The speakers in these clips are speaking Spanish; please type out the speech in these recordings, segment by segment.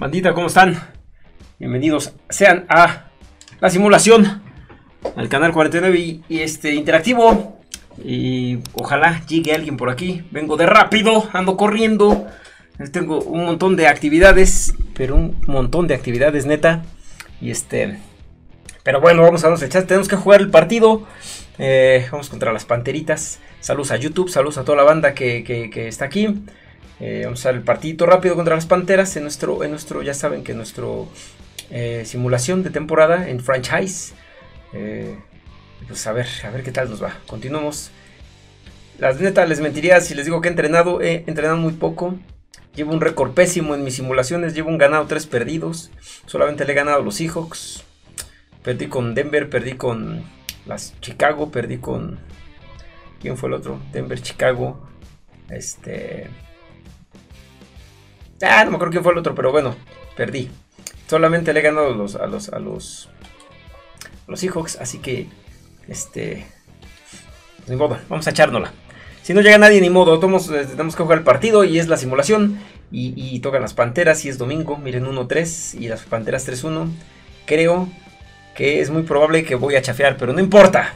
Bandita, ¿cómo están? Bienvenidos sean a la simulación, al canal 49 y interactivo. Y ojalá llegue alguien por aquí. Vengo de rápido, ando corriendo. Tengo un montón de actividades, pero un montón de actividades, neta. Pero bueno, vamos a darnos el chat. Tenemos que jugar el partido. Vamos contra las Panteritas. Saludos a YouTube, saludos a toda la banda que está aquí. Vamos a dar el partidito rápido contra las Panteras. Ya saben que nuestro simulación de temporada en franchise. Pues a ver qué tal nos va. Continuamos. Las neta, les mentiría si les digo que he entrenado muy poco. Llevo un récord pésimo en mis simulaciones. Llevo un ganado, 3 perdidos. Solamente le he ganado a los Seahawks. Perdí con Denver, perdí con las Chicago, perdí con... ¿Quién fue el otro? Denver, Chicago. No me acuerdo quién fue el otro, pero bueno, perdí. Solamente le he ganado a los Seahawks, así que... Ni modo, vamos a echárnosla. Si no llega nadie, ni modo, todos tenemos que jugar el partido y es la simulación. Y tocan las Panteras y es domingo, miren, 1-3 y las Panteras 3-1. Creo que es muy probable que voy a chafear, pero no importa.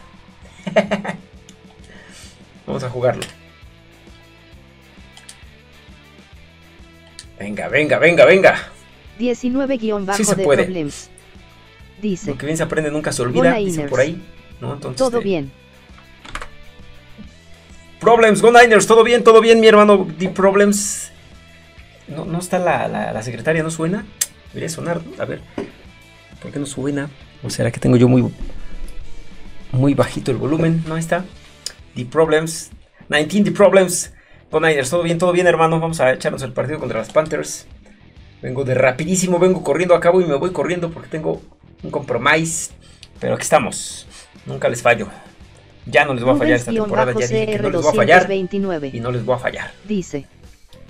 Vamos a jugarlo. Venga, venga, venga, venga. 19-bajo sí se puede. De problemas. Dice. Lo que bien se aprende nunca se olvida, dice por ahí. ¿No? Entonces, todo bien. Problems, go Niners, todo bien, mi hermano. The Problems. No está la secretaria, ¿no suena? Debería sonar, a ver. ¿Por qué no suena? ¿O será que tengo yo muy bajito el volumen? No, ahí está. The Problems. 19, The Problems. Go Niners, todo bien, hermano. Vamos a echarnos el partido contra las Panthers. Vengo de rapidísimo, vengo corriendo a cabo y me voy corriendo porque tengo un compromiso. Pero aquí estamos. Nunca les fallo. Ya no les voy a fallar esta temporada, ya dije que no les voy a fallar y no les voy a fallar. Dice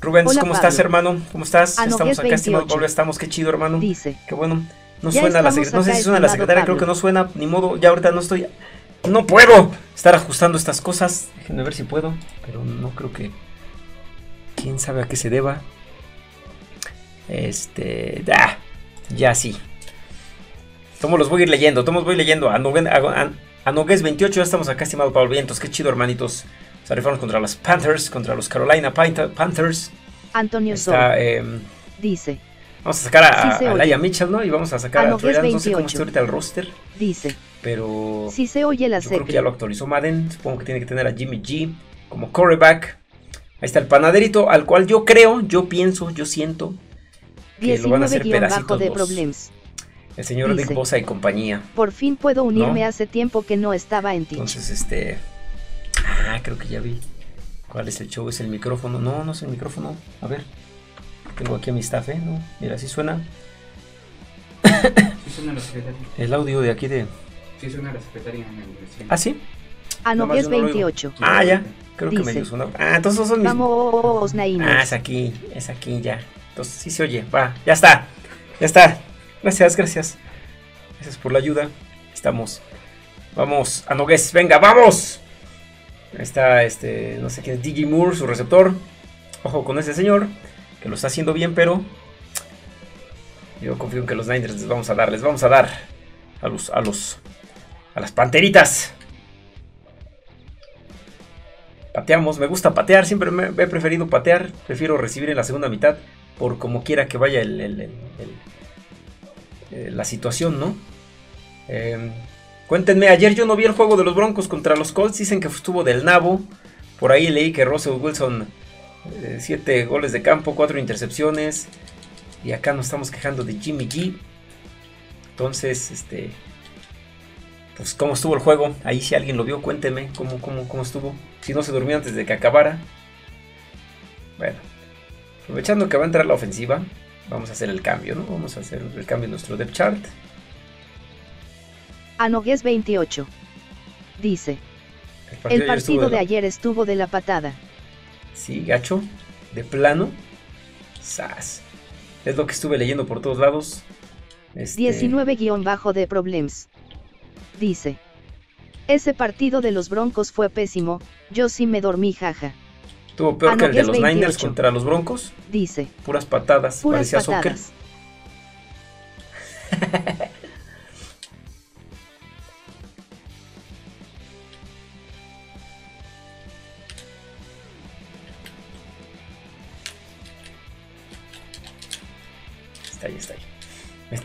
Rubens, hola, ¿cómo Pablo? Estás, hermano? ¿Cómo estás? Estamos acá, estimado Pablo, estamos, qué chido, hermano. Dice, qué bueno. No suena la secretaria, no sé si suena la secretaria, Pablo. Creo que no suena, ni modo, ya ahorita no estoy. No puedo estar ajustando estas cosas. Déjenme ver si puedo, pero no creo que... ¿Quién sabe a qué se deba? Ya sí. Tomo los voy a ir leyendo, A Nogués 28, ya estamos acá, estimado Pablo Vientos. Qué chido, hermanitos. O sea, rifaron contra las Panthers, contra los Carolina Panthers. Antonio Brown dice. Vamos a sacar a Laia Mitchell, ¿no? Y vamos a sacar a Troy. No sé cómo está ahorita el roster. Dice. Pero si se oye la creo que ya lo actualizó Madden. Supongo que tiene que tener a Jimmy G como quarterback. Ahí está el panaderito, al cual yo creo, yo pienso, yo siento que lo van a hacer pedacitos de problemas. El señor Nick Bosa y compañía. Por fin puedo unirme, ¿no? Hace tiempo que no estaba en ti. Entonces, creo que ya vi. ¿Cuál es el show? ¿Es el micrófono? No, no es el micrófono. A ver. Tengo aquí a mi staff, ¿eh? No, mira, así suena. Sí suena la secretaria. El audio de aquí de... Sí suena la secretaria. ¿Ah, sí? A no, es 28. No, ya. Creo que medio sonó. Entonces son mis... Vamos, Naina. Es aquí, ya. Entonces sí se oye. Va, ya está. Ya está. Gracias, gracias. Gracias por la ayuda. Estamos. Vamos, Anogués, venga, vamos. Ahí está, no sé quién es, DJ Moore, su receptor. Ojo con ese señor, que lo está haciendo bien, pero yo confío en que los Niners les vamos a dar a las Panteritas. Pateamos, me gusta patear, siempre me he preferido patear. Prefiero recibir en la segunda mitad, por como quiera que vaya la situación, ¿no? Cuéntenme, ayer yo no vi el juego de los Broncos contra los Colts, dicen que estuvo del nabo. Por ahí leí que Russell Wilson 7 goles de campo, 4 intercepciones, y acá nos estamos quejando de Jimmy G. Entonces, pues cómo estuvo el juego. Ahí si alguien lo vio, cuéntenme cómo estuvo, si no se durmió antes de que acabara. Bueno, aprovechando que va a entrar la ofensiva, vamos a hacer el cambio, ¿no? Vamos a hacer el cambio en nuestro depth chart. Anogués 28. Dice. El partido de ayer estuvo de la patada. Sí, gacho. De plano. Sas. Es lo que estuve leyendo por todos lados. 19-bajo de problemas. Dice. Ese partido de los Broncos fue pésimo. Yo sí me dormí, jaja. Estuvo peor que el de los Niners contra los Broncos. Dice. Puras patadas. Parecía soccer. Está ahí, está ahí.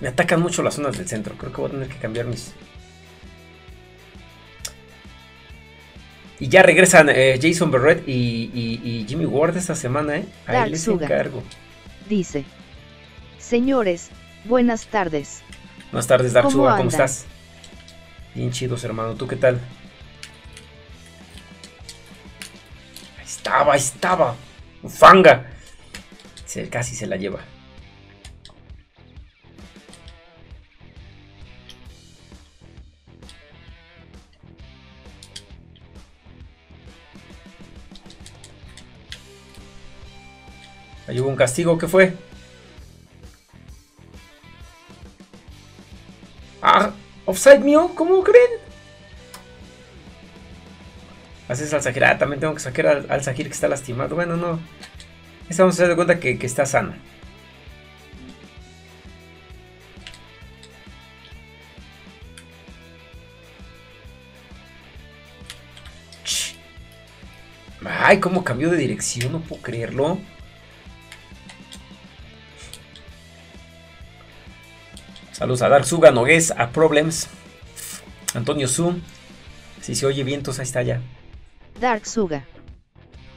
Me atacan mucho las zonas del centro. Creo que voy a tener que cambiar mis... Y ya regresan Jason Verrett y Jimmy Ward esta semana, ¿eh? A él les encargo. Dice: señores, buenas tardes. Buenas tardes, Dark Suga, ¿cómo estás? Bien chidos, hermano, ¿tú qué tal? Ahí estaba, ahí estaba. Hufanga. Casi se la lleva. Ahí hubo un castigo, ¿qué fue? Ah, offside mío, ¿cómo creen? Haces al Zahir, ah, también tengo que sacar al Zahir que está lastimado. Bueno, no. Esta vamos a dar cuenta que está sano. Ay, cómo cambió de dirección, no puedo creerlo. Saludos a Dark Suga, Nogués, a Problems, Antonio Zoom. Si se oye vientos, ahí está ya. Dark Suga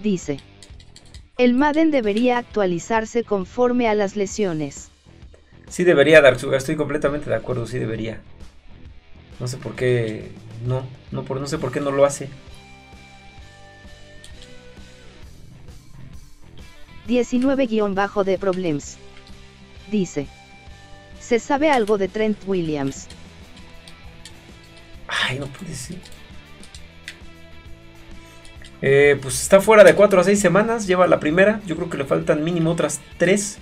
dice: el Madden debería actualizarse conforme a las lesiones. Sí debería, Dark Suga, estoy completamente de acuerdo, sí debería. No sé por qué no sé por qué no lo hace. 19- de Problems dice: ¿se sabe algo de Trent Williams? Ay, no puede ser. Pues está fuera de 4 a 6 semanas. Lleva la primera. Yo creo que le faltan mínimo otras 3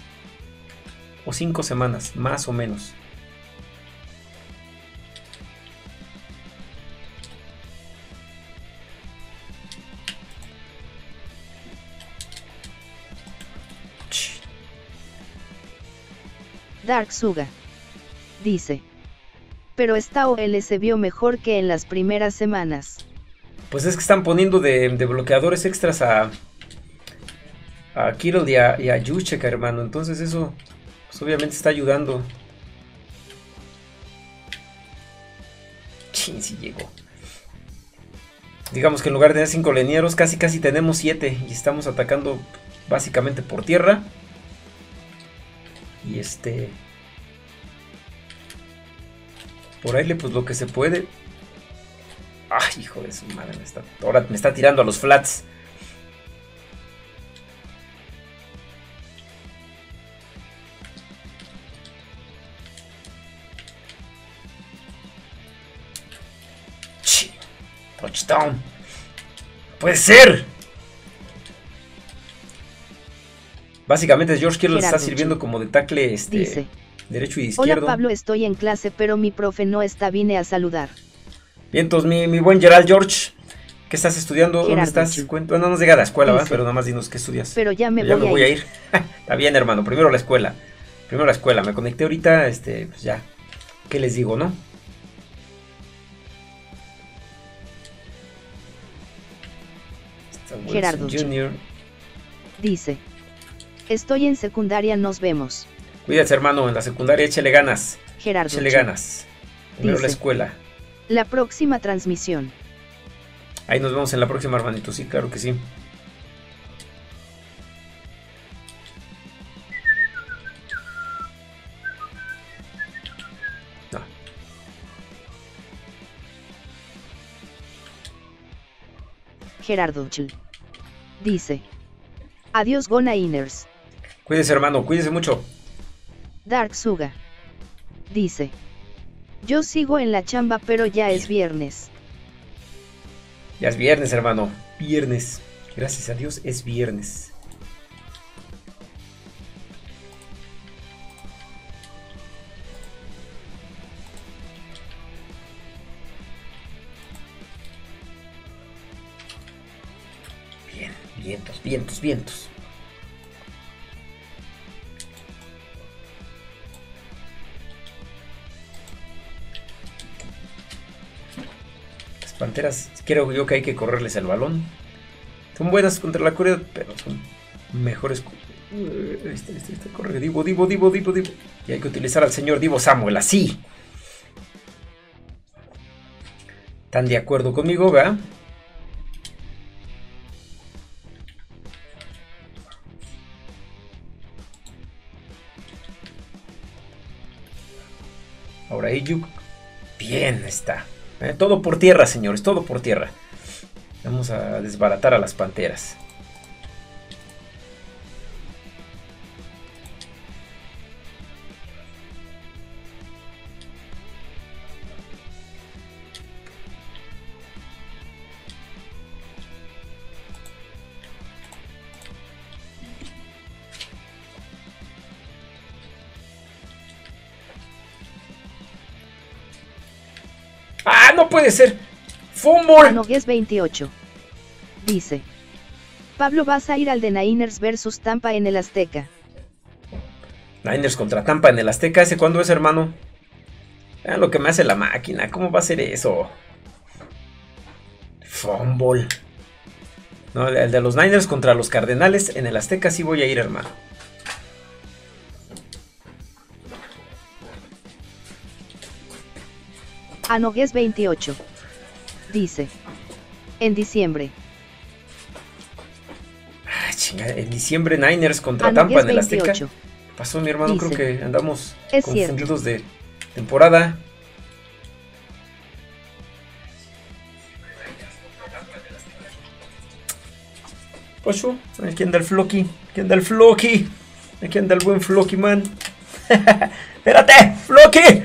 o 5 semanas, más o menos. Dark Suga dice: pero esta OL se vio mejor que en las primeras semanas. Pues es que están poniendo de bloqueadores extras a Kittle y a Juszczyk, hermano. Entonces eso pues obviamente está ayudando. Chin, si llegó. Digamos que en lugar de tener 5 linieros, casi tenemos 7. Y estamos atacando básicamente por tierra. Y por ahí le pues lo que se puede. Ay, hijo de su madre, ahora me está tirando a los flats. Chi, touchdown. Puede ser. Básicamente George Kittle está sirviendo como de tackle dice, derecho y izquierdo. Hola Pablo, estoy en clase, pero mi profe no está, vine a saludar. Bien, entonces mi buen Gerald George, ¿qué estás estudiando? Gerard, ¿dónde estás? No nos llega a la escuela, ¿verdad? Pero nada más dinos qué estudias. Pero ya me voy a ir. Está bien, hermano, primero la escuela. Me conecté ahorita, pues ya, ¿qué les digo, no? Gerardo Junior dice: estoy en secundaria, nos vemos. Cuídate, hermano, en la secundaria échale ganas. Gerardo échale ganas. Primero dice, la escuela. La próxima transmisión. Ahí nos vemos en la próxima, hermanito. Sí, claro que sí. Gerardo Chil dice: adiós, Gona Inners. Cuídese, hermano, cuídese mucho. Dark Suga dice: yo sigo en la chamba, pero ya es viernes. Ya es viernes, hermano. Viernes. Gracias a Dios, es viernes. Bien, vientos. Panteras, creo yo que hay que correrles el balón. Son buenas contra la corrida, pero son mejores. Corre, Divo. Y hay que utilizar al señor Divo Samuel, así. ¿Están de acuerdo conmigo, verdad? Ahora Ayuk. Bien está. Todo por tierra, señores, todo por tierra. Vamos a desbaratar a las Panteras. ¡Ah, no puede ser! ¡Fumble! 10-28. Dice: Pablo, vas a ir al de Niners versus Tampa en el Azteca. Niners contra Tampa en el Azteca. ¿Ese cuándo es, hermano? Vean lo que me hace la máquina. ¿Cómo va a ser eso? ¡Fumble! No, el de los Niners contra los Cardenales en el Azteca sí voy a ir, hermano. Ano 10-28. Dice: en diciembre. Ah, chingada. En diciembre Niners contra Tampa en el Azteca. ¿Qué pasó, mi hermano? Dice, creo que andamos confundidos de temporada. Pocho, aquí anda el Floki. Aquí anda el Floki. Aquí anda el buen Floki, man. Espérate, Floki.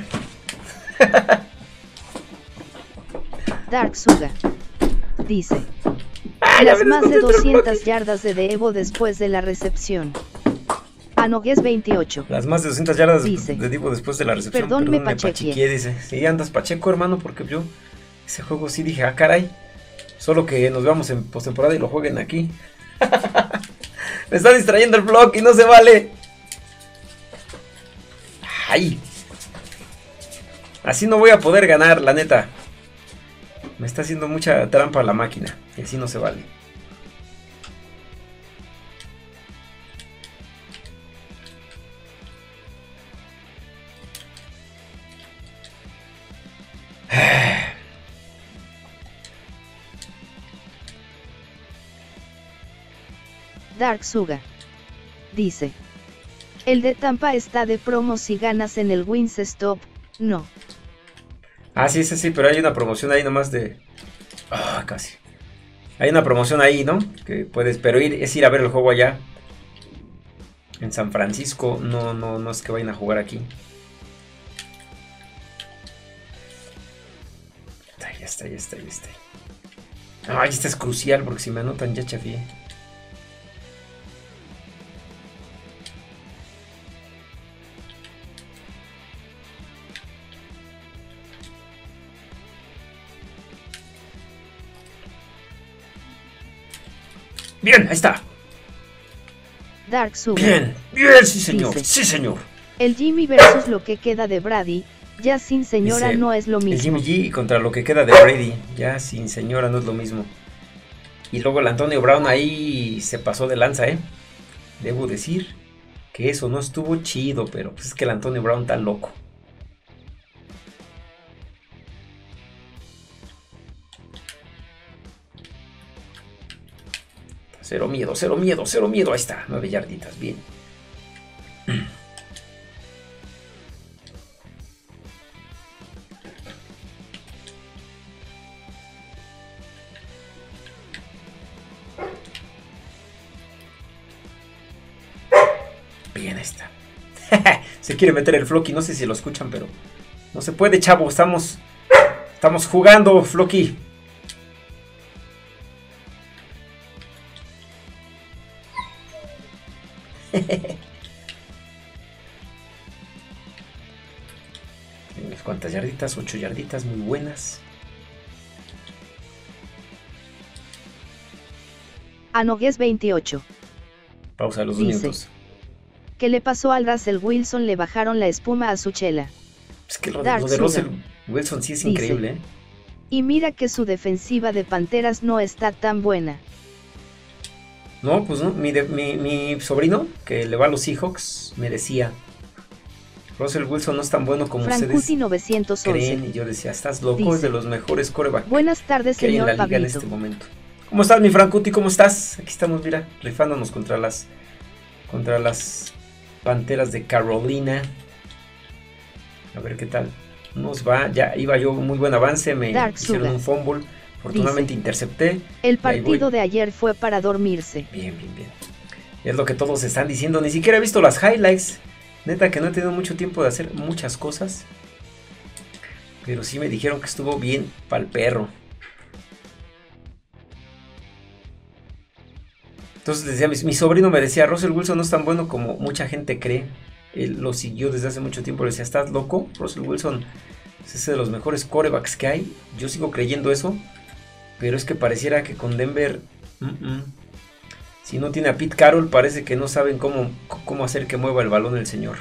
Dark Suga dice: las más de 200 yardas de Deebo después de la recepción. Ano 10-28. Las más de 200 yardas dice, de Deebo después de la recepción. Perdónme, pachequeé, dice. Sí, andas pacheco, hermano, porque yo ese juego sí dije, ah, caray. Solo que nos veamos en postemporada y lo jueguen aquí. Me está distrayendo el blog y no se vale. Ay. Así no voy a poder ganar, la neta. Me está haciendo mucha trampa la máquina. Y así no se vale. Dark Suga dice: el de Tampa está de promo si ganas en el Wins Stop, no. Ah, sí, sí, sí, pero hay una promoción ahí nomás de... Ah, oh, casi. Hay una promoción ahí, ¿no? Que puedes, pero es ir a ver el juego allá. En San Francisco. No es que vayan a jugar aquí. Ahí está. No, ahí está, es crucial porque si me anotan ya chafié. Bien, ahí está. Dark Sub. Bien, sí señor, dice, sí señor. El Jimmy versus lo que queda de Brady, ya sin señora dice, no es lo mismo. El Jimmy G contra lo que queda de Brady, ya sin señora no es lo mismo. Y luego el Antonio Brown ahí se pasó de lanza, ¿eh? Debo decir que eso no estuvo chido, pero pues es que el Antonio Brown está loco. Cero miedo, ahí está, 9 yarditas, bien. Bien, ahí está. Se quiere meter el Floki, no sé si lo escuchan, pero no se puede, chavo, estamos jugando, Floki. Unas cuantas yarditas, 8 yarditas muy buenas. Ano 10-28. Pausa los 2 minutos. ¿Qué le pasó al Russell Wilson? Le bajaron la espuma a su chela. Es que lo de Russell Wilson sí es increíble, ¿eh? Y mira que su defensiva de Panteras no está tan buena. No, pues no. Mi sobrino, que le va a los Seahawks, me decía: Russell Wilson no es tan bueno como ustedes 911. Creen. Y yo decía, estás loco, dice, es de los mejores corebacks. Buenas tardes, que señor hay en la liga Pablito. En este momento. ¿Cómo estás, mi Francuti? ¿Cómo estás? Aquí estamos, mira, rifándonos contra las Panteras de Carolina. A ver qué tal nos va. Ya iba yo muy buen avance, me hicieron un fumble. Afortunadamente intercepté. El partido de ayer fue para dormirse. Bien, bien, bien. Es lo que todos están diciendo. Ni siquiera he visto las highlights. Neta que no he tenido mucho tiempo de hacer muchas cosas. Pero sí me dijeron que estuvo bien pa'l perro. Entonces decía, mi sobrino me decía, Russell Wilson no es tan bueno como mucha gente cree. Él lo siguió desde hace mucho tiempo. Le decía, ¿estás loco? Russell Wilson es de los mejores quarterbacks que hay. Yo sigo creyendo eso. Pero es que pareciera que con Denver, si no tiene a Pete Carroll, parece que no saben cómo hacer que mueva el balón el señor.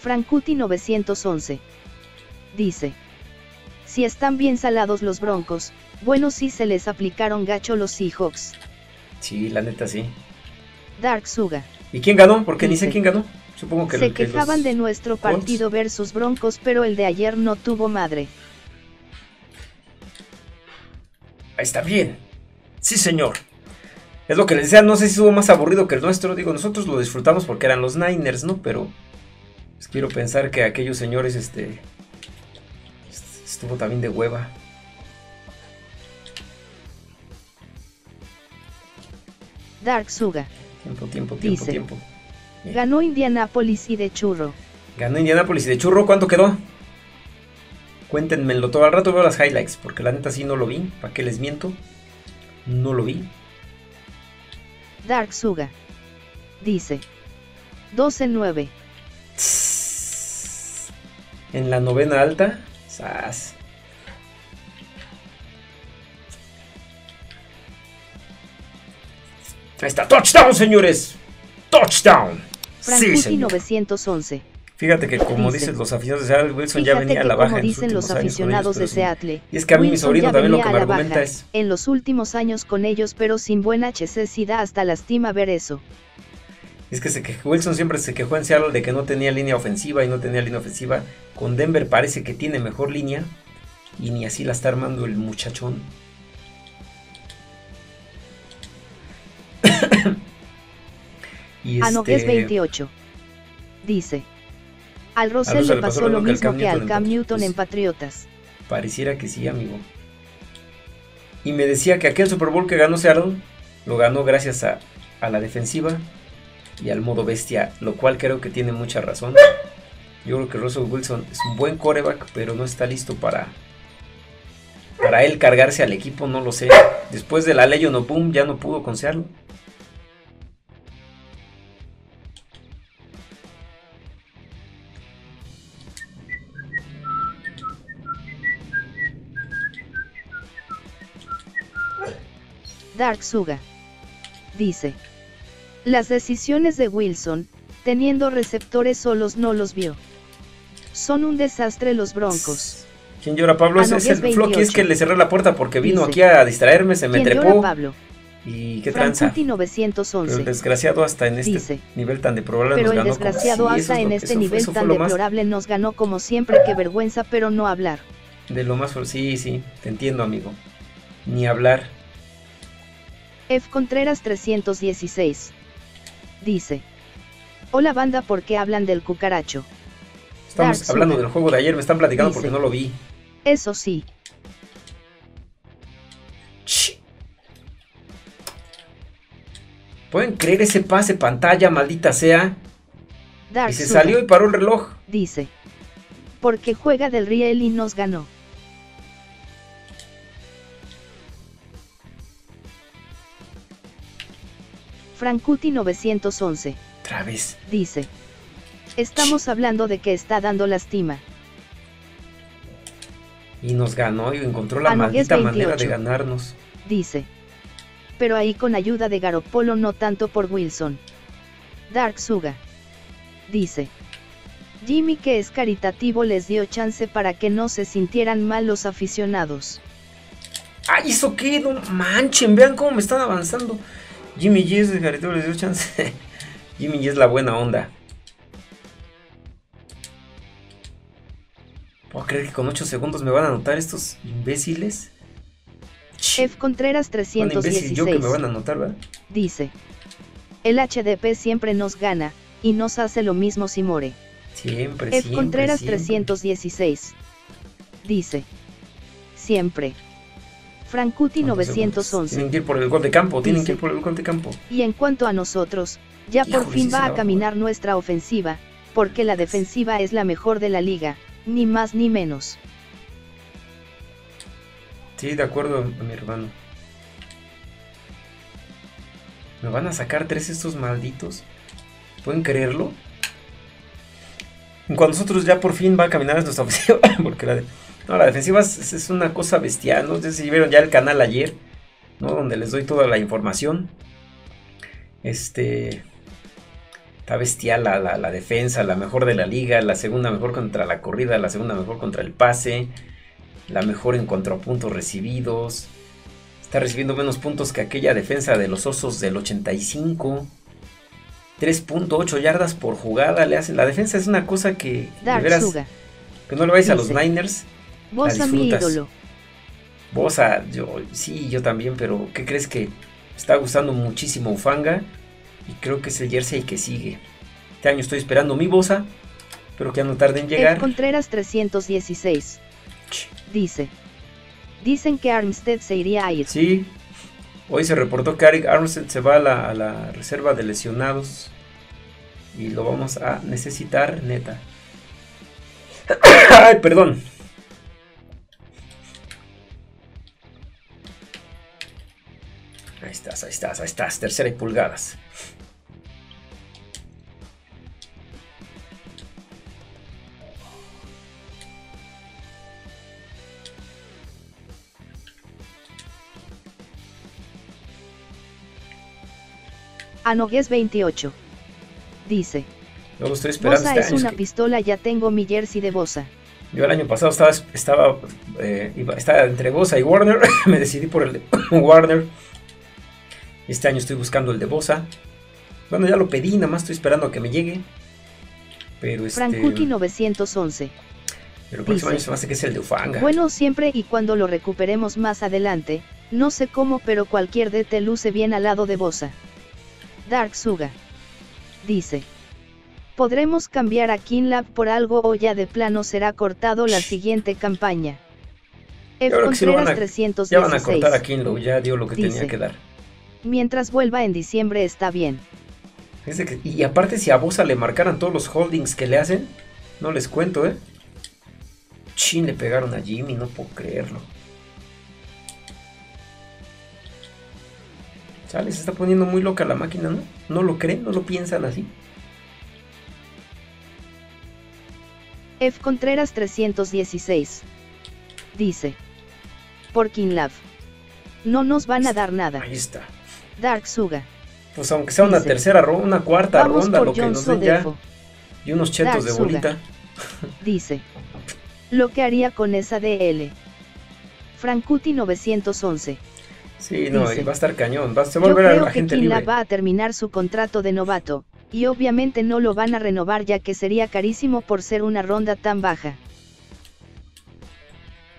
Francuti 911 dice: si están bien salados los Broncos, bueno, sí se les aplicaron gacho los Seahawks. Sí, la neta sí. Dark Suga. ¿Y quién ganó? Porque ni sé quién ganó. Supongo que se quejaban de nuestro partido versus Broncos, pero el de ayer no tuvo madre. Ahí está bien. Sí, señor. Es lo que les decía, no sé si estuvo más aburrido que el nuestro. Digo, nosotros lo disfrutamos porque eran los Niners, ¿no? Pero pues, quiero pensar que aquellos señores estuvo también de hueva. Dark Suga. Tiempo. Bien. Ganó Indianapolis y de churro. ¿Cuánto quedó? Cuéntenmelo todo. Al rato veo las highlights, porque la neta sí no lo vi. ¿Para qué les miento? No lo vi. Dark Suga dice: 12-9. En la novena alta. Sas. Ahí está, touchdown, señores. Touchdown. Francuti, sí, señor. 911. Fíjate que como dicen los aficionados de Seattle, Wilson ya venía a la baja. Como dicen los aficionados de Seattle. Y es que a mí mi sobrino también lo que me argumenta es, en los últimos años con ellos, pero sin buen HC, sí da hasta lástima ver eso. Es que Wilson siempre se quejó en Seattle de que no tenía línea ofensiva y no tenía línea ofensiva. Con Denver parece que tiene mejor línea y ni así la está armando el muchachón. Anogués 28 dice: al Russell le pasó lo mismo que al Cam Newton en Patriotas. Pareciera que sí, amigo. Y me decía que aquel Super Bowl que ganó Seattle lo ganó gracias a la defensiva y al modo bestia, lo cual creo que tiene mucha razón. Yo creo que Russell Wilson es un buen quarterback, pero no está listo para él cargarse al equipo, no lo sé. Después de la ley o no boom, ya no pudo con Seattle. Dark Suga dice: las decisiones de Wilson, teniendo receptores solos, no los vio. Son un desastre los Broncos. ¿Quién llora, Pablo? Es el Floki, es que le cerré la puerta porque vino aquí a distraerme, se me trepó. Llora, Pablo. Y qué tranza. 911. Pero el desgraciado hasta en este nivel tan deplorable nos ganó. Pero el desgraciado hasta en este nivel tan deplorable nos ganó como siempre, qué vergüenza, pero no hablar. De lo más, sí, te entiendo, amigo. Ni hablar. F. Contreras 316 dice: hola banda, ¿por qué hablan del cucaracho? Estamos hablando del juego de ayer, me están platicando porque no lo vi. Eso sí. ¿Pueden creer ese pase pantalla, maldita sea? Dark y se salió y paró el reloj. Dice: porque juega del riel y nos ganó. Francuti 911. Travis. Dice: estamos hablando de que está dando lástima. Y nos ganó y encontró la maldita manera de ganarnos. Dice: pero ahí con ayuda de Garoppolo, no tanto por Wilson. Dark Suga dice: Jimmy, que es caritativo, les dio chance para que no se sintieran mal los aficionados. ¡Ay, eso qué! No manchen, vean cómo me están avanzando. Jimmy G es caritativo, les dio chance. Jimmy G es la buena onda. ¿Puedo creer que con 8 segundos me van a anotar estos imbéciles? F. Contreras 316 yo que me van a anotar, ¿verdad? Dice: el HDP siempre nos gana, y nos hace lo mismo si more. Siempre, F. Siempre, Contreras siempre. 316 dice: siempre. Francuti 911 tienen que ir por el gol de campo, tienen que ir por el gol de campo. Y en cuanto a nosotros, ya por fin va a caminar nuestra ofensiva, porque la defensiva es la mejor de la liga, ni más ni menos. Sí, de acuerdo, mi hermano. ¿Me van a sacar 3 estos malditos? ¿Pueden creerlo? Cuando nosotros ya por fin va a caminar nuestra ofensiva, porque la defensiva es una cosa bestial, ¿no? Ustedes vieron ya el canal ayer, ¿no? Donde les doy toda la información. Está bestial la defensa, la mejor de la liga, la segunda mejor contra la corrida, la segunda mejor contra el pase, la mejor en contrapuntos recibidos. Está recibiendo menos puntos que aquella defensa de los Osos del 85. 3.8 yardas por jugada le hacen. La defensa es una cosa que, de veras, que no le vais a los Niners. Bosa, mi ídolo. Bosa, yo también, pero ¿qué crees? Que me está gustando muchísimo Hufanga, y creo que es el jersey que sigue. Este año estoy esperando mi Bosa, pero que ya no tarde en llegar. Contreras 316 dice: dicen que Armstead se iría a ir. Sí, hoy se reportó que Arik Armstead se va a la reserva de lesionados, y lo vamos a necesitar, neta. Ay, perdón. Ahí estás, ahí estás, ahí estás. Tercera y pulgadas. Anogues 28 dice: no lo estoy esperando. Bosa es una pistola, ya tengo mi jersey de Bosa. Yo el año pasado estaba entre Bosa y Warner. Me decidí por el de Warner. Este año estoy buscando el de Bosa. Bueno, ya lo pedí, nada más estoy esperando a que me llegue. Pero Frankuti 911. Pero el próximo año se me hace que es el de Hufanga. Bueno, siempre y cuando lo recuperemos más adelante. No sé cómo, pero cualquier DT luce bien al lado de Bosa. Dark Suga dice: podremos cambiar a Kinlaw por algo, o ya de plano será cortado la siguiente campaña. F. Contreras 316 ya van a cortar a Kinlaw, ya dio lo que tenía que dar. Mientras vuelva en diciembre está bien. Y aparte, si a Bosa le marcaran todos los holdings que le hacen, no les cuento, chin, le pegaron a Jimmy, no puedo creerlo. Chale, se está poniendo muy loca la máquina, ¿no? No lo creen, no lo piensan así. F. Contreras 316 dice: por Kinlaw no nos van a dar nada. Ahí está. Dark Suga. Pues aunque sea una tercera ronda, una cuarta ronda, lo que nos den ya. Y unos chetos de bolita. Dice: lo que haría con esa DL. Frankuti 911. Sí, no, dice, y va a estar cañón, se va a volver a la gente libre. Yo creo que Kinlaw va a terminar su contrato de novato, y obviamente no lo van a renovar, ya que sería carísimo por ser una ronda tan baja.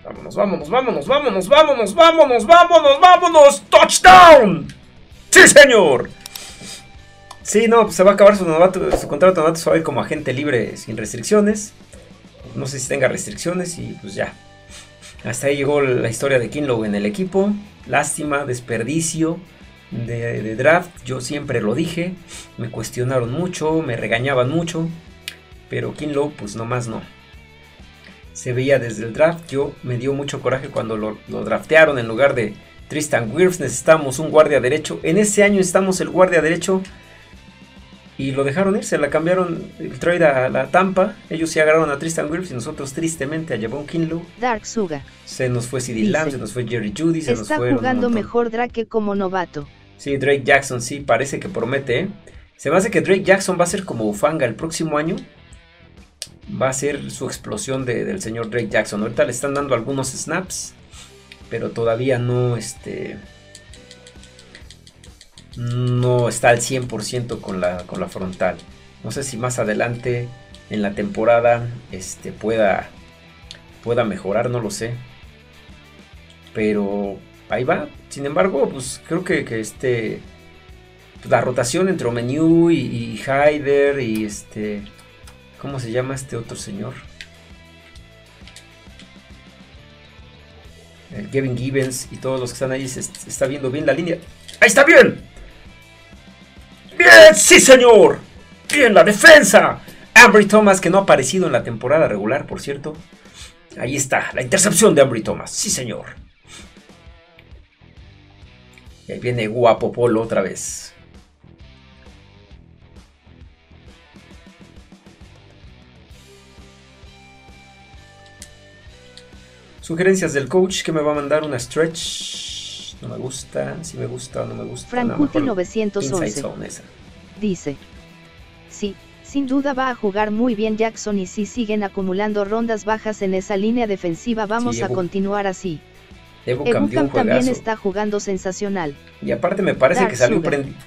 Vámonos, vámonos, vámonos, vámonos, vámonos, vámonos, vámonos, vámonos, touchdown. ¡Sí, señor! Sí, no, pues se va a acabar su contrato de novato, se va a ir como agente libre sin restricciones. No sé si tenga restricciones y pues ya. Hasta ahí llegó la historia de Kinlaw en el equipo. Lástima, desperdicio de draft. Yo siempre lo dije. Me cuestionaron mucho, me regañaban mucho. Pero Kinlaw, pues nomás no. Se veía desde el draft. Yo me dio mucho coraje cuando lo draftearon en lugar de Tristan Wirfs. Necesitamos un guardia derecho. En ese año necesitamos el guardia derecho. y lo dejaron ir, se la cambiaron el trade a la Tampa. Ellos sí agarraron a Tristan Wirfs y nosotros tristemente a Javon Kinlaw. Dark Suga. Se nos fue CD Lamb, se nos fue Jerry Jeudy, se nos fue... Está jugando mejor Drake que como novato. Sí, Drake Jackson, sí, parece que promete, ¿eh? Se me hace que Drake Jackson va a ser como Hufanga el próximo año. Va a ser su explosión del señor Drake Jackson. Ahorita le están dando algunos snaps, pero todavía no, no está al 100% con la frontal. No sé si más adelante en la temporada pueda mejorar, no lo sé. Pero ahí va. Sin embargo, pues creo que la rotación entre Omeniu y Hyder y ¿cómo se llama este otro señor? El Gavin Givens y todos los que están ahí, se está viendo bien la línea. ¡Ahí está bien! ¡Bien! ¡Sí, señor! ¡Bien la defensa! Amari Thomas, que no ha aparecido en la temporada regular, por cierto. Ahí está, la intercepción de Amari Thomas. ¡Sí, señor! Y ahí viene Guapo Polo otra vez. Sugerencias del coach que me va a mandar una stretch. No me gusta, si me gusta o no me gusta. Frankuti 911 dice: sí, sin duda va a jugar muy bien Jackson y si siguen acumulando rondas bajas en esa línea defensiva vamos a continuar así. Ebucam también está jugando sensacional. Y aparte me parece Dark que salió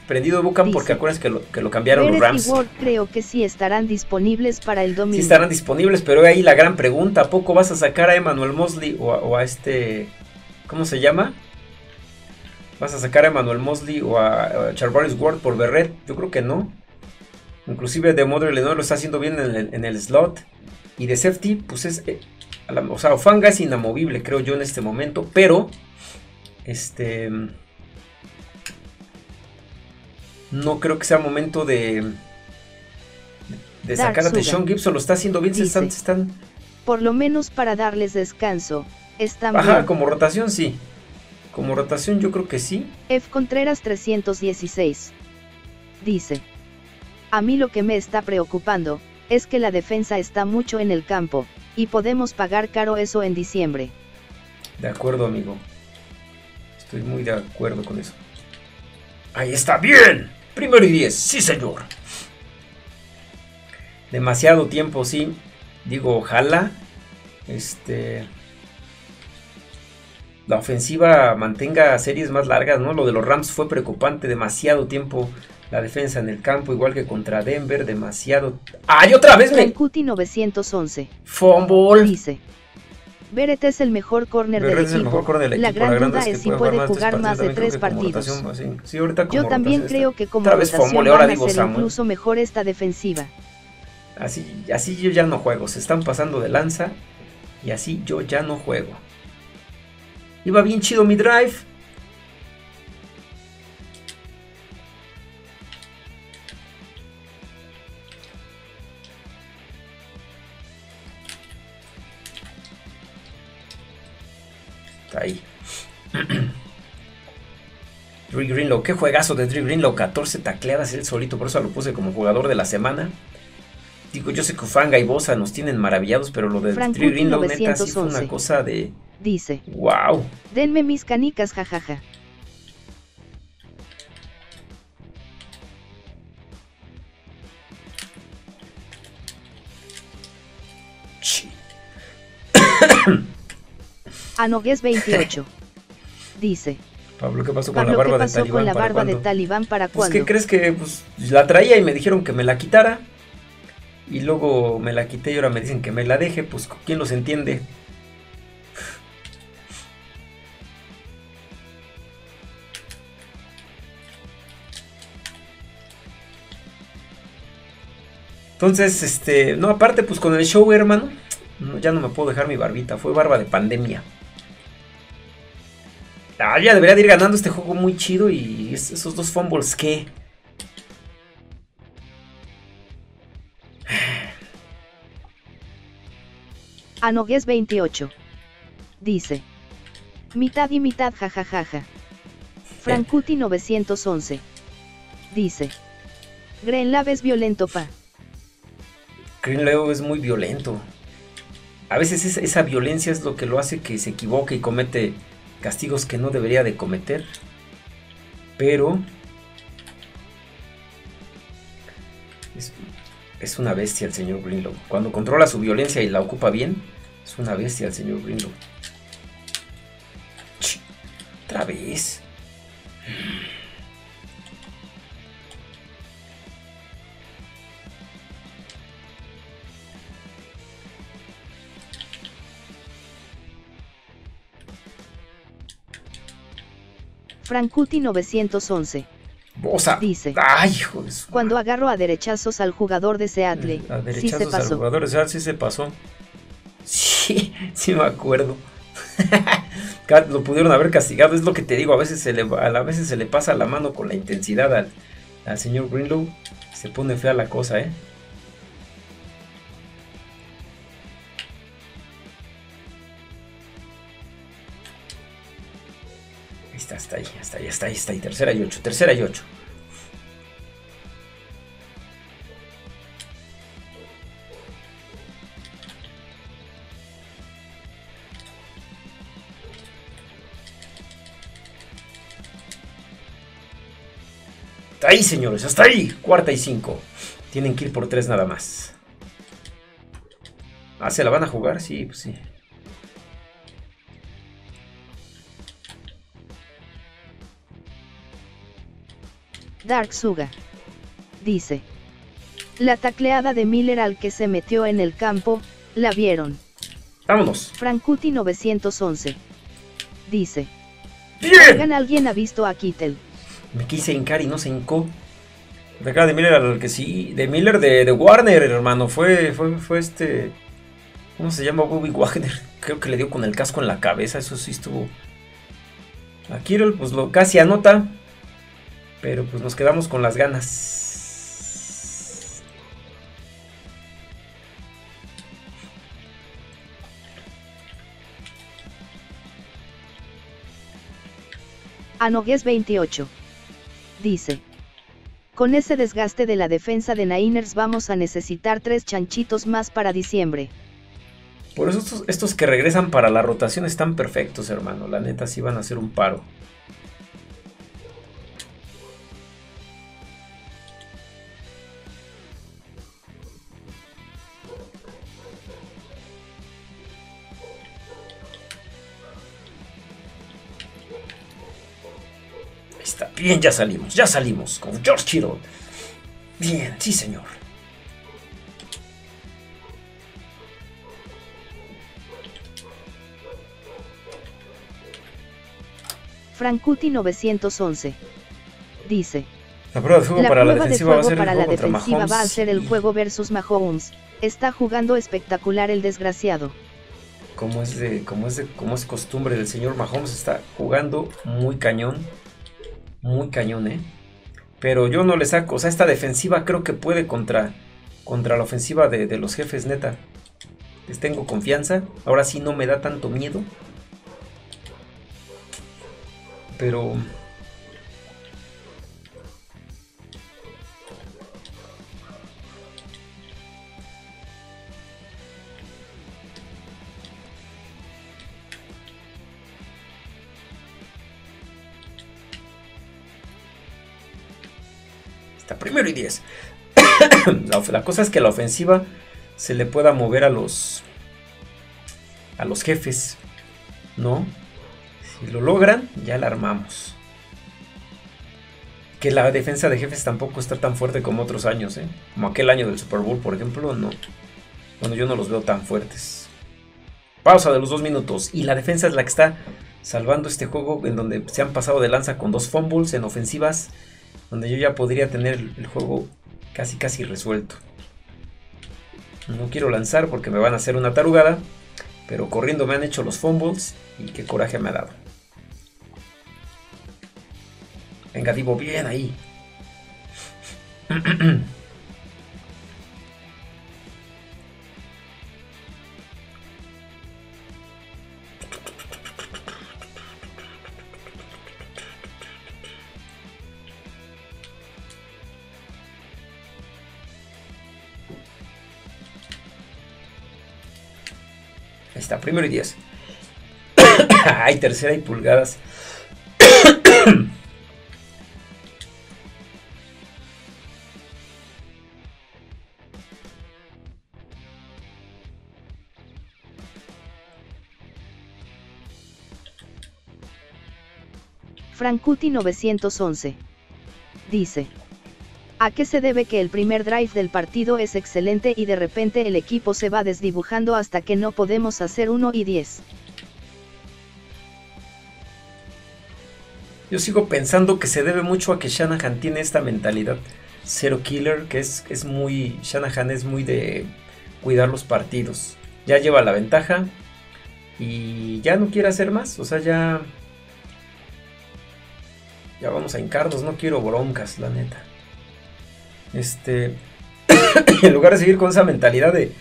prendido Ebucam porque acuérdense que lo cambiaron Verrett los Rams. Y Ward creo que sí estarán disponibles para el domingo. Sí estarán disponibles, pero ahí la gran pregunta, ¿a poco vas a sacar a Emmanuel Mosley o a ¿cómo se llama? ¿Vas a sacar a Emmanuel Mosley o a Charvarius Ward por Verrett? Yo creo que no. Inclusive de Modre Lenore lo está haciendo bien en el slot. Y de safety, pues es... O sea, Hufanga es inamovible, creo yo, en este momento. Pero, no creo que sea momento de sacar a Sean Gibson. Lo está haciendo bien, se están. Por lo menos para darles descanso. Están bien. Como rotación, sí. Como rotación, yo creo que sí. F. Contreras 316 dice: a mí lo que me está preocupando es que la defensa está mucho en el campo. Y podemos pagar caro eso en diciembre. De acuerdo, amigo. Estoy muy de acuerdo con eso. ¡Ahí está! ¡Bien! Primero y 10. ¡Sí, señor! Demasiado tiempo, sí. Digo, ojalá la ofensiva mantenga series más largas, ¿no? Lo de los Rams fue preocupante. Demasiado tiempo la defensa en el campo, igual que contra Denver, demasiado... ¡Ay, otra vez me...! Cuti 911. Fumble. Dice: Verrett es el mejor corner del equipo. La gran duda es si puede jugar más de 3 partidos. Yo también creo que como rotación van a ser incluso mejor esta defensiva. Así yo ya no juego. Se están pasando de lanza y así yo ya no juego. Iba bien chido mi drive. Ahí Dre Greenlaw, qué juegazo de Dre Greenlaw, 14 tacleadas él solito, por eso lo puse como jugador de la semana. Digo, yo sé que Hufanga y Bosa nos tienen maravillados, pero lo de Dre Greenlaw neta sí fue una cosa de... Dice: wow, denme mis canicas, jajaja. Anogues 28 dice: Pablo, ¿qué pasó con la barba de Talibán? ¿Para cuándo? Pues, ¿qué crees que la traía y me dijeron que me la quitara? Y luego me la quité y ahora me dicen que me la deje. Pues, ¿quién los entiende? Entonces, no, aparte, pues con el show, hermano, ya no me puedo dejar mi barbita. Fue barba de pandemia. Ah, ya debería de ir ganando este juego muy chido. Y esos dos fumbles, ¿qué? Anogues 28 dice: mitad y mitad, jajajaja. Frankuti 911 dice: Greenlaw es violento, pa. Greenlaw es muy violento. A veces esa violencia es lo que lo hace que se equivoque y comete castigos que no debería de cometer. Pero es una bestia el señor Greenlaw. Cuando controla su violencia y la ocupa bien, es una bestia el señor Greenlaw. Otra vez. Frankuti 911. Bosa. Dice. Ay, hijo de su... Cuando agarro a derechazos al jugador de Seattle. A derechazos sí se pasó. Al jugador de Seattle sí se pasó. Sí, sí me acuerdo. Lo pudieron haber castigado, es lo que te digo, a veces se le pasa la mano con la intensidad al señor Greenlaw. Se pone fea la cosa, ¿eh? Está ahí, tercera y 8. Está ahí, señores, hasta ahí, cuarta y 5. Tienen que ir por 3 nada más. Ah, ¿se la van a jugar? Sí, pues sí. Dark Suga dice: la tacleada de Miller al que se metió en el campo, la vieron. Vámonos. Frankuti 911 dice: bien. ¿Alguien ha visto a Kittle? Me quise hincar y no se hincó. La tacleada de Miller al que sí, de Miller de Warner, hermano. Fue ¿cómo se llama? Bobby Wagner. Creo que le dio con el casco en la cabeza. Eso sí estuvo. A Kittle, pues lo casi anota. Pero pues nos quedamos con las ganas. Anogues 28. Dice: con ese desgaste de la defensa de Niners vamos a necesitar 3 chanchitos más para diciembre. Por eso estos que regresan para la rotación están perfectos, hermano. La neta sí van a hacer un paro. Bien, ya salimos, con George Kittle. Bien, sí, señor. Frankuti 911 dice: la prueba de juego para la defensiva, va a ser el juego versus Mahomes. Está jugando espectacular el desgraciado. Como es costumbre del señor Mahomes, está jugando muy cañón. Muy cañón, ¿eh? Pero yo no le saco. O sea, esta defensiva creo que puede contra la ofensiva de los jefes, neta. Les tengo confianza. Ahora sí no me da tanto miedo. Pero... primero y 10. La cosa es que la ofensiva se le pueda mover a los jefes, ¿no? Si lo logran, ya la armamos. Que la defensa de jefes tampoco está tan fuerte como otros años, ¿eh? Como aquel año del Super Bowl, por ejemplo, no. Bueno, yo no los veo tan fuertes. Pausa de los 2 minutos. Y la defensa es la que está salvando este juego, en donde se han pasado de lanza con 2 fumbles en ofensivas, donde yo ya podría tener el juego casi resuelto. No quiero lanzar porque me van a hacer una tarugada, pero corriendo me han hecho los fumbles y qué coraje me ha dado. Venga, Divo, bien ahí. Ahí está, 1 y 10. Ay, 3ª y pulgadas. Frankuti 911 dice: ¿a qué se debe que el primer drive del partido es excelente y de repente el equipo se va desdibujando hasta que no podemos hacer 1 y 10? Yo sigo pensando que se debe mucho a que Shanahan tiene esta mentalidad zero killer, que es muy... Shanahan es muy de cuidar los partidos. Ya lleva la ventaja y ya no quiere hacer más, o sea, ya... Ya vamos a hincarnos, no quiero broncas, la neta. En lugar de seguir con esa mentalidad de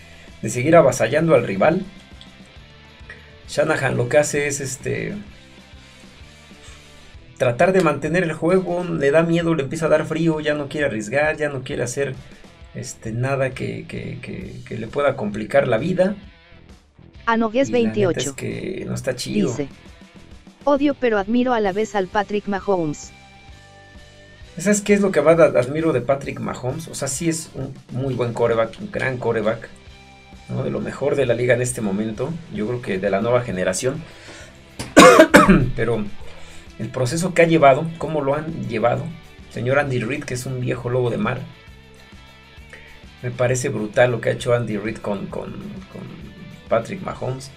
seguir avasallando al rival, Shanahan lo que hace es tratar de mantener el juego. Le da miedo, le empieza a dar frío, ya no quiere arriesgar, ya no quiere hacer nada que le pueda complicar la vida. Anogues 28. Es que no está chido. Dice: odio pero admiro a la vez al Patrick Mahomes. ¿Sabes qué es lo que más admiro de Patrick Mahomes? O sea, sí es un muy buen quarterback, un gran quarterback, ¿no? De lo mejor de la liga en este momento. Yo creo que de la nueva generación. Pero el proceso que ha llevado, cómo lo han llevado, señor Andy Reid, que es un viejo lobo de mar. Me parece brutal lo que ha hecho Andy Reid con Patrick Mahomes.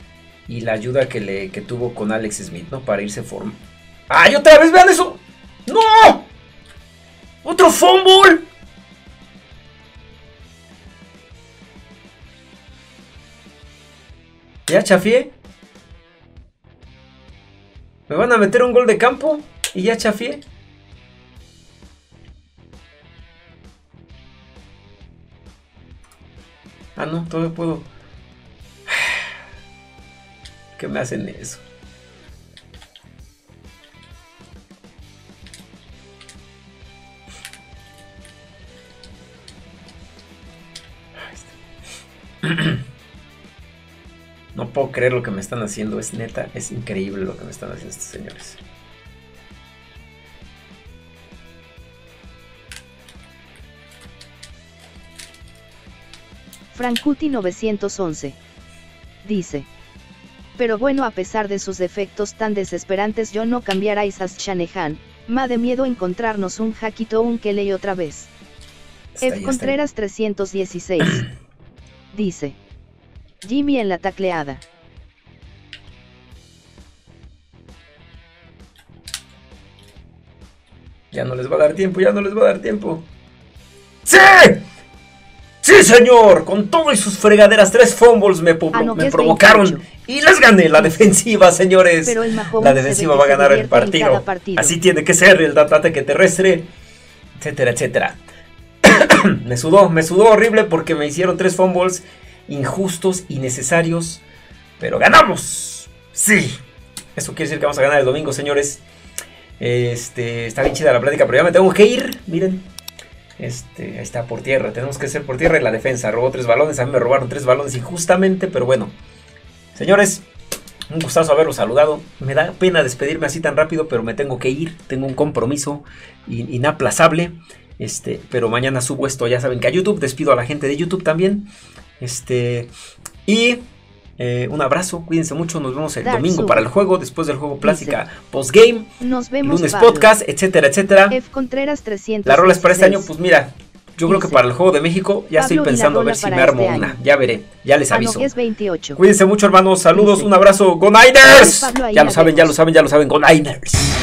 Y la ayuda que tuvo con Alex Smith, ¿no? Para irse forma. ¡Ay, otra vez! ¡Vean eso! ¡No! ¡Otro fumble! ¿Ya chafié? ¿Me van a meter un gol de campo? ¿Y ya chafié? Ah, no, todavía puedo... ¿Qué me hacen eso? No puedo creer lo que me están haciendo, es neta, es increíble lo que me están haciendo estos señores. Frankuti 911 dice: pero bueno, a pesar de sus defectos tan desesperantes, yo no cambiarais a Shanahan. Ma de miedo encontrarnos un Hackito, un Kelly otra vez. F. Contreras 316 dice: Jimmy en la tacleada. Ya no les va a dar tiempo, ya no les va a dar tiempo. ¡Sí! ¡Sí, señor! Con todo y sus fregaderas, 3 fumbles me provocaron 28. Y las gané. La defensiva, señores. Pero la defensiva va a ganar el partido. Así tiene que ser el ataque terrestre, etcétera, etcétera. me sudó horrible porque me hicieron 3 fumbles injustos, innecesarios. Pero ganamos. Sí. Eso quiere decir que vamos a ganar el domingo, señores. Está bien chida la plática, pero ya me tengo que ir. Miren. Ahí está, por tierra, tenemos que ser por tierra. En la defensa, robó 3 balones, a mí me robaron 3 balones injustamente, pero bueno. Señores, un gustazo haberlos saludado. Me da pena despedirme así tan rápido, pero me tengo que ir, tengo un compromiso inaplazable. Pero mañana subo esto, ya saben que a YouTube, despido a la gente de YouTube también. Un abrazo, cuídense mucho, nos vemos el domingo para el juego, después del juego plática postgame, lunes podcast, etcétera, etcétera. F. Contreras 300. La rola es para este año, pues mira, yo creo que para el Juego de México ya estoy pensando a ver si me armo una, ya veré, ya les aviso. Cuídense mucho, hermanos, saludos, un abrazo, ¡Go Niners! Ya lo saben, ya lo saben, ya lo saben, ¡Go Niners!